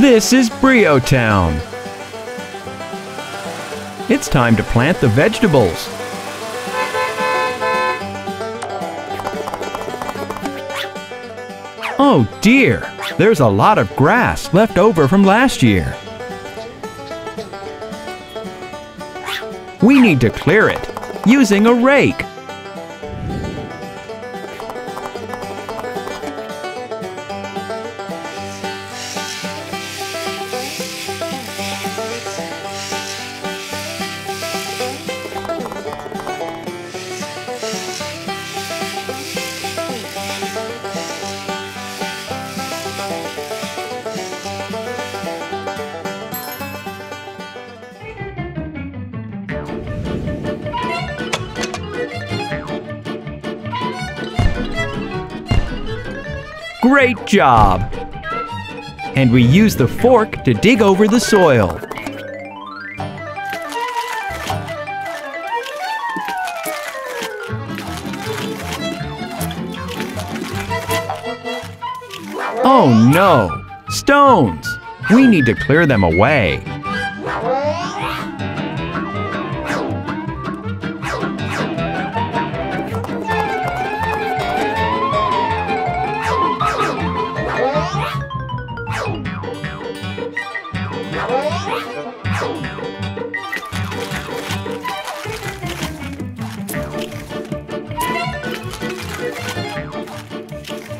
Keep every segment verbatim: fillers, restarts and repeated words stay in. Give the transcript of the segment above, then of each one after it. This is Brio Town. It's time to plant the vegetables. Oh dear, there's a lot of grass left over from last year. We need to clear it using a rake. Great job! And we use the fork to dig over the soil. Oh no! Stones! We need to clear them away.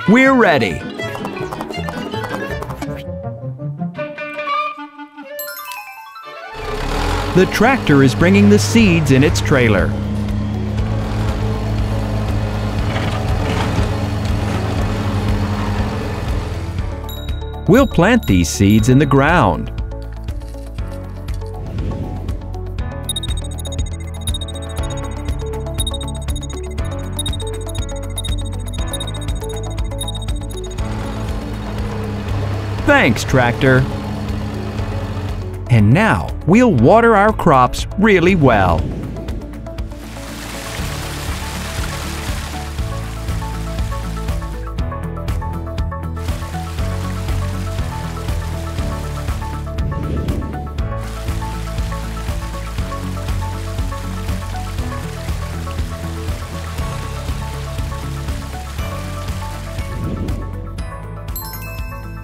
We're ready. The tractor is bringing the seeds in its trailer. We'll plant these seeds in the ground. Thanks, tractor. And now we'll water our crops really well.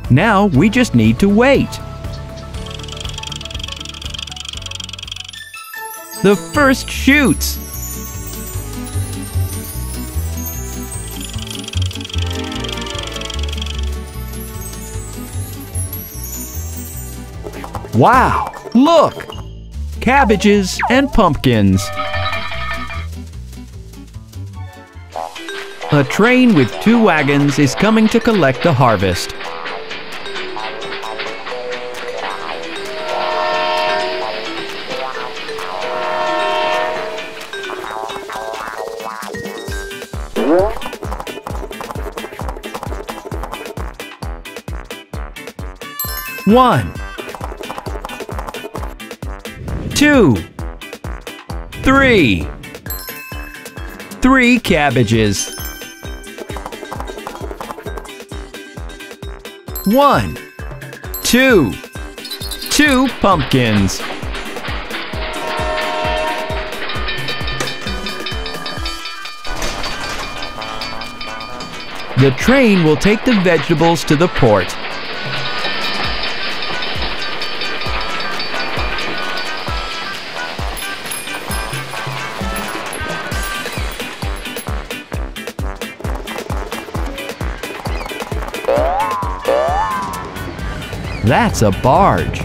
Now we just need to wait. The first shoots! Wow! Look! Cabbages and pumpkins. A train with two wagons is coming to collect the harvest. One, two, three, three cabbages. One, two, two pumpkins. The train will take the vegetables to the port. That's a barge.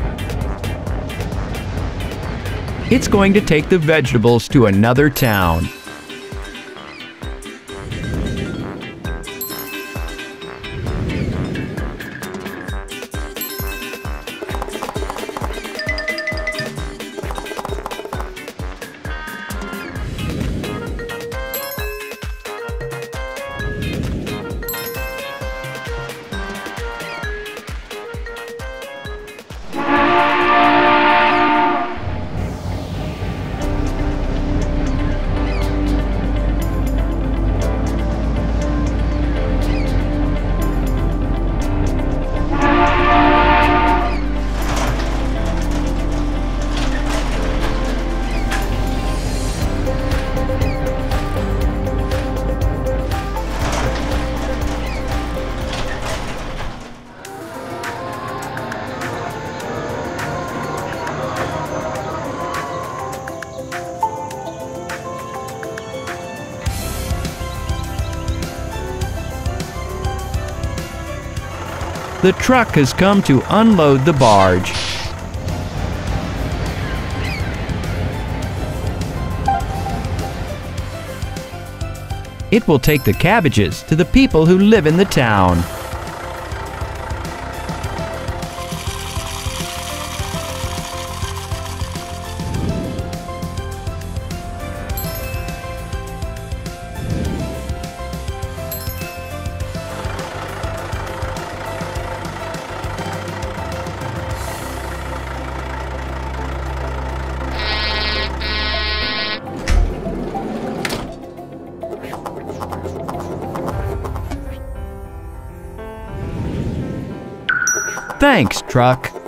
It's going to take the vegetables to another town. The truck has come to unload the barge. It will take the cabbages to the people who live in the town. Thanks, truck.